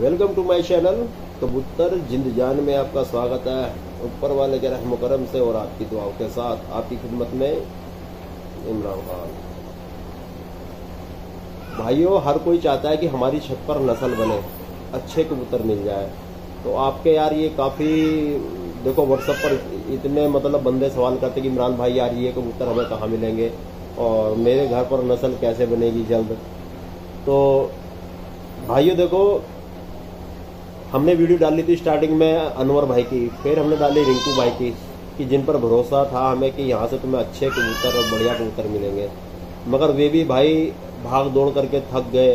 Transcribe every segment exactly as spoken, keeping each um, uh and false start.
Welcome to my channel कबूतर जिंद जान में आपका स्वागत है। ऊपर वाले के रहम करम से और आपकी दुआओं के साथ आपकी खिदमत में इमरान खान। भाइयों, हर कोई चाहता है कि हमारी छत पर नस्ल बने, अच्छे कबूतर मिल जाए। तो आपके यार ये काफ़ी देखो व्हाट्सएप पर इतने मतलब बंदे सवाल करते कि इमरान भाई यार ये कबूतर हमें कहाँ मिलेंगे और मेरे घर पर नस्ल कैसे बनेगी जल्द। तो भाइयों देखो, हमने वीडियो डाली थी स्टार्टिंग में अनवर भाई की, फिर हमने डाली रिंकू भाई की कि जिन पर भरोसा था हमें कि यहाँ से तुम्हें अच्छे कबूतर और बढ़िया कबूतर मिलेंगे, मगर वे भी भाई भाग दौड़ करके थक गए।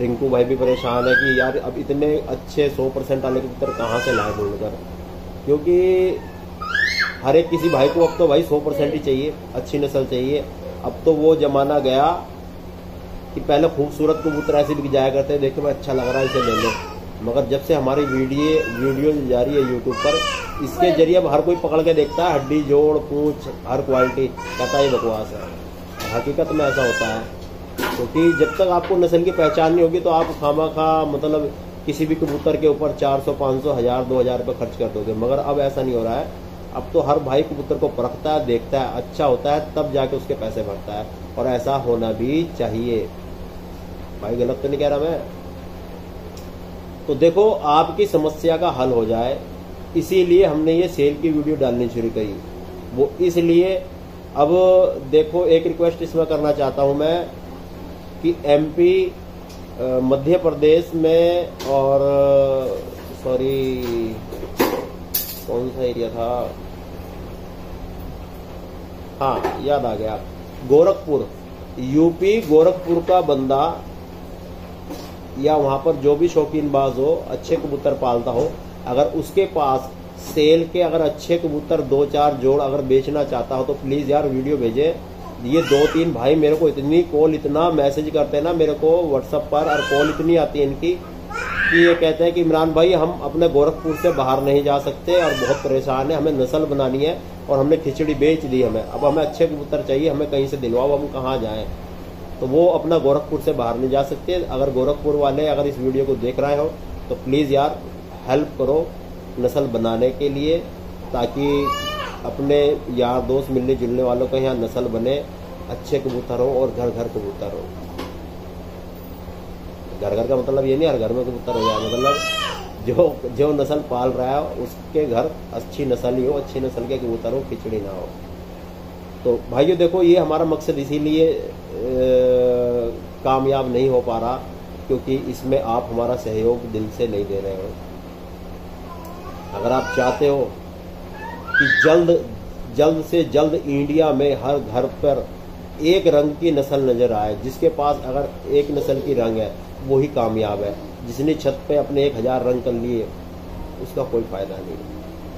रिंकू भाई भी परेशान है कि यार अब इतने अच्छे सौ परसेंट आने के कबूतर कहाँ से लाए ढूंढ कर, क्योंकि हर एक किसी भाई को अब तो भाई सौ परसेंट ही चाहिए, अच्छी नस्ल चाहिए। अब तो वो जमाना गया कि पहले खूबसूरत कबूतर ऐसे बिक जाया करते हैं, देखो भाई अच्छा लग रहा है इसे ले लो, मगर जब से हमारी वीडियो वीडियो जा रही है यूट्यूब पर, इसके जरिए अब हर कोई पकड़ के देखता है, हड्डी जोड़ पूँछ हर क्वालिटी, कहता है बकवास है। हकीकत में ऐसा होता है क्योंकि तो जब तक आपको नस्ल की पहचान नहीं होगी तो आप खामा खा मतलब किसी भी कबूतर के ऊपर चार सौ, पाँच सौ, हज़ार, दो हज़ार रुपये खर्च कर दोगे, मगर अब ऐसा नहीं हो रहा है। अब तो हर भाई कबूतर को परखता है, देखता है, अच्छा होता है तब जाके उसके पैसे भरता है, और ऐसा होना भी चाहिए। भाई गलत तो नहीं कह रहा मैं। तो देखो आपकी समस्या का हल हो जाए, इसीलिए हमने ये सेल की वीडियो डालनी शुरू करी। वो इसलिए अब देखो एक रिक्वेस्ट इसमें करना चाहता हूँ मैं कि एमपी, मध्य प्रदेश में और सॉरी कौन सा एरिया था, हाँ याद आ गया, गोरखपुर, यूपी गोरखपुर का बंदा या वहाँ पर जो भी शौकीनबाज हो, अच्छे कबूतर पालता हो, अगर उसके पास सेल के अगर अच्छे कबूतर दो चार जोड़ अगर बेचना चाहता हो तो प्लीज़ यार वीडियो भेजें। ये दो तीन भाई मेरे को इतनी कॉल इतना मैसेज करते हैं ना मेरे को व्हाट्सएप पर, और कॉल इतनी आती है इनकी कि ये कहते हैं कि इमरान भाई हम अपने गोरखपुर से बाहर नहीं जा सकते और बहुत परेशान है, हमें नस्ल बनानी है और हमने खिचड़ी बेच दी, हमें अब हमें अच्छे कबूतर चाहिए, हमें कहीं से दिलवाओ, हम कहाँ जाएँ। तो वो अपना गोरखपुर से बाहर नहीं जा सकते। अगर गोरखपुर वाले अगर इस वीडियो को देख रहे हो तो प्लीज़ यार हेल्प करो नस्ल बनाने के लिए, ताकि अपने यार दोस्त मिलने जुलने वालों का यहाँ नस्ल बने, अच्छे कबूतर हो और घर घर कबूतर हो। घर घर का मतलब ये नहीं हर घर में कबूतर हो जाए, मतलब जो जो नस्ल पाल रहा है उसके घर अच्छी नस्ल ही हो, अच्छी नस्ल के कबूतर हो, खिचड़ी ना हो। तो भाइयों देखो ये हमारा मकसद इसीलिए कामयाब नहीं हो पा रहा क्योंकि इसमें आप हमारा सहयोग दिल से नहीं दे रहे हो। अगर आप चाहते हो कि जल्द जल्द से जल्द इंडिया में हर घर पर एक रंग की नस्ल नज़र आए, जिसके पास अगर एक नस्ल की रंग है वो ही कामयाब है, जिसने छत पे अपने एक हज़ार रंग कर लिए उसका कोई फ़ायदा नहीं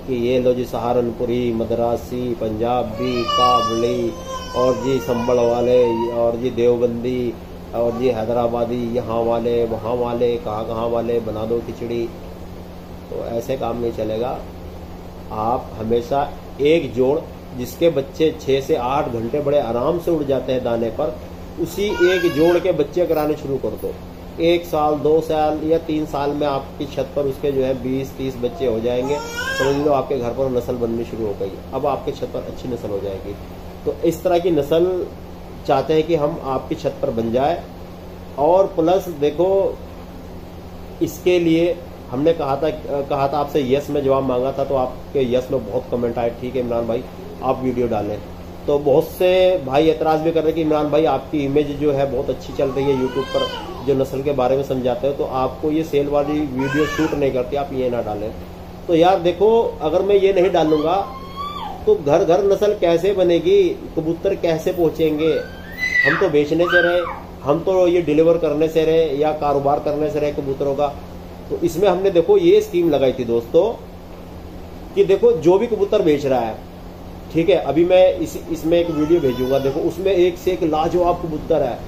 कि ये लो जी सहारनपुरी, मदरासी, पंजाबी, काबुली और जी संभल वाले और जी देवबंदी और जी हैदराबादी, यहाँ वाले वहाँ वाले कहाँ कहाँ वाले बना दो खिचड़ी। तो ऐसे काम नहीं चलेगा। आप हमेशा एक जोड़ जिसके बच्चे छः से आठ घंटे बड़े आराम से उड़ जाते हैं दाने पर, उसी एक जोड़ के बच्चे कराने शुरू कर दो। एक साल, दो साल या तीन साल में आपकी छत पर उसके जो है बीस तीस बच्चे हो जाएंगे, समझ लो आपके घर पर नस्ल बननी शुरू हो गई। अब आपके छत पर अच्छी नस्ल हो जाएगी। तो इस तरह की नस्ल चाहते हैं कि हम आपकी छत पर बन जाए। और प्लस देखो इसके लिए हमने कहा था कहा था आपसे यस में जवाब मांगा था, तो आपके यस में बहुत कमेंट आए, ठीक है इमरान भाई आप वीडियो डालें। तो बहुत से भाई एतराज़ भी कर रहे हैं कि इमरान भाई आपकी इमेज जो है बहुत अच्छी चल रही है यूट्यूब पर, जो नस्ल के बारे में समझाते हो, तो आपको ये सेल वाली वीडियो शूट नहीं करती, आप ये ना डालें। तो यार देखो अगर मैं ये नहीं डालूँगा तो घर घर नस्ल कैसे बनेगी, कबूतर कैसे पहुँचेंगे। हम तो बेचने से रहे, हम तो ये डिलीवर करने से रहे या कारोबार करने से रहे कबूतरों का। तो इसमें हमने देखो ये स्कीम लगाई थी दोस्तों कि देखो जो भी कबूतर बेच रहा है, ठीक है अभी मैं इस इसमें एक वीडियो भेजूंगा, देखो उसमें एक से एक लाजवाब कबूतर है,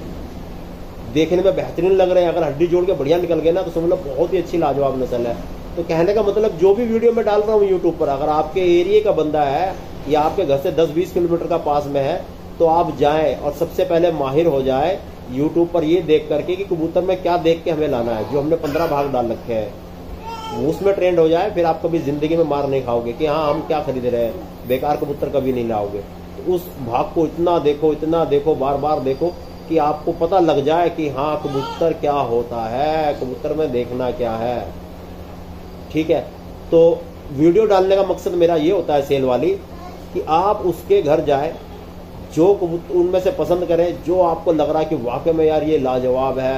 देखने में बेहतरीन लग रहे हैं, अगर हड्डी जोड़ के बढ़िया निकल गए ना तो समझ लो बहुत ही अच्छी लाजवाब नस्ल है। तो कहने का मतलब जो भी वीडियो मैं डाल रहा हूँ यूट्यूब पर, अगर आपके एरिए का बंदा है या आपके घर से दस बीस किलोमीटर का पास में है तो आप जाएँ और सबसे पहले माहिर हो जाए यूट्यूब पर ये देख करके कि कबूतर में क्या देख के हमें लाना है, जो हमने पंद्रह भाग डाल रखे हैं उसमें ट्रेंड हो जाए, फिर आप कभी जिंदगी में मार नहीं खाओगे कि हाँ हम क्या खरीद रहे हैं, बेकार कबूतर कभी नहीं लाओगे। तो उस भाग को इतना देखो इतना देखो बार बार देखो कि आपको पता लग जाए कि हाँ कबूतर क्या होता है, कबूतर में देखना क्या है। ठीक है, तो वीडियो डालने का मकसद मेरा ये होता है सेल वाली, कि आप उसके घर जाए, जो कबूतर उनमें से पसंद करें जो आपको लग रहा है कि वाकई में यार ये लाजवाब है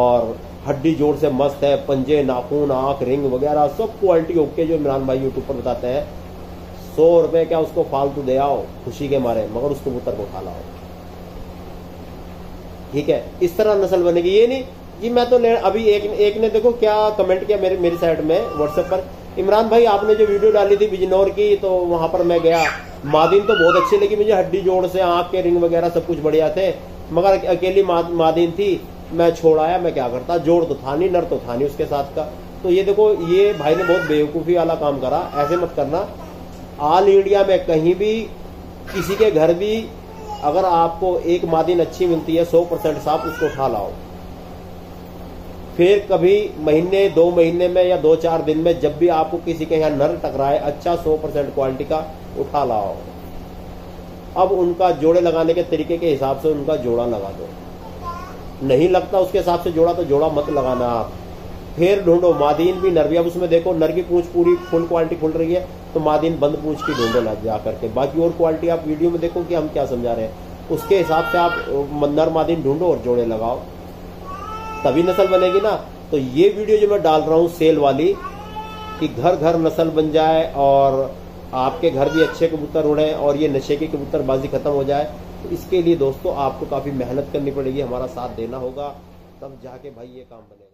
और हड्डी जोड़ से मस्त है, पंजे नाखून आँख रिंग वगैरह सब क्वालिटी ओके, जो इमरान भाई यूट्यूब पर बताते हैं। सौ रुपये क्या उसको फालतू दे आओ खुशी के मारे, मगर उस कबूतर को खा लाओ। ठीक है, इस तरह नस्ल बनेगी। ये नहीं जी मैं तो ले अभी एक एक ने देखो क्या कमेंट किया मेरे मेरी साइड में व्हाट्सएप पर, इमरान भाई आपने जो वीडियो डाली थी बिजनौर की तो वहां पर मैं गया, मादीन तो बहुत अच्छी लगी मुझे, हड्डी जोड़ से आँख के रिंग वगैरह सब कुछ बढ़िया थे, मगर अकेली माद, मादीन थी, मैं छोड़ाया, मैं क्या करता, जोड़ तो था नहीं, नर तो था नहीं उसके साथ का। तो ये देखो ये भाई ने बहुत बेवकूफ़ी वाला काम करा, ऐसे मत करना। ऑल इंडिया में कहीं भी किसी के घर भी अगर आपको एक मादीन अच्छी मिलती है सौ परसेंट साफ उसको उठा लाओ, फिर कभी महीने दो महीने में या दो चार दिन में जब भी आपको किसी के यहाँ नर टकराए अच्छा सौ परसेंट क्वालिटी का उठा लाओ। अब उनका जोड़े लगाने के तरीके के हिसाब से उनका जोड़ा लगा दो, नहीं लगता उसके हिसाब से जोड़ा तो जोड़ा मत लगाना आप। फिर ढूंढो मादीन भी नर भी, अब उसमें देखो नर की पूंछ पूरी फुल क्वालिटी खुल रही है तो मादीन बंद पूंछ की ढूंढो लग जा करके, बाकी और क्वालिटी आप वीडियो में देखो कि हम क्या समझा रहे हैं, उसके हिसाब से आप नर मादीन ढूंढो और जोड़े लगाओ, तभी नस्ल बनेगी ना। तो ये वीडियो जो मैं डाल रहा हूँ सेल वाली कि घर घर नस्ल बन जाए और आपके घर भी अच्छे कबूतर उड़ें और ये नशे की कबूतरबाजी खत्म हो जाए, तो इसके लिए दोस्तों आपको काफ़ी मेहनत करनी पड़ेगी, हमारा साथ देना होगा, तब जाके भाई ये काम बनेगा।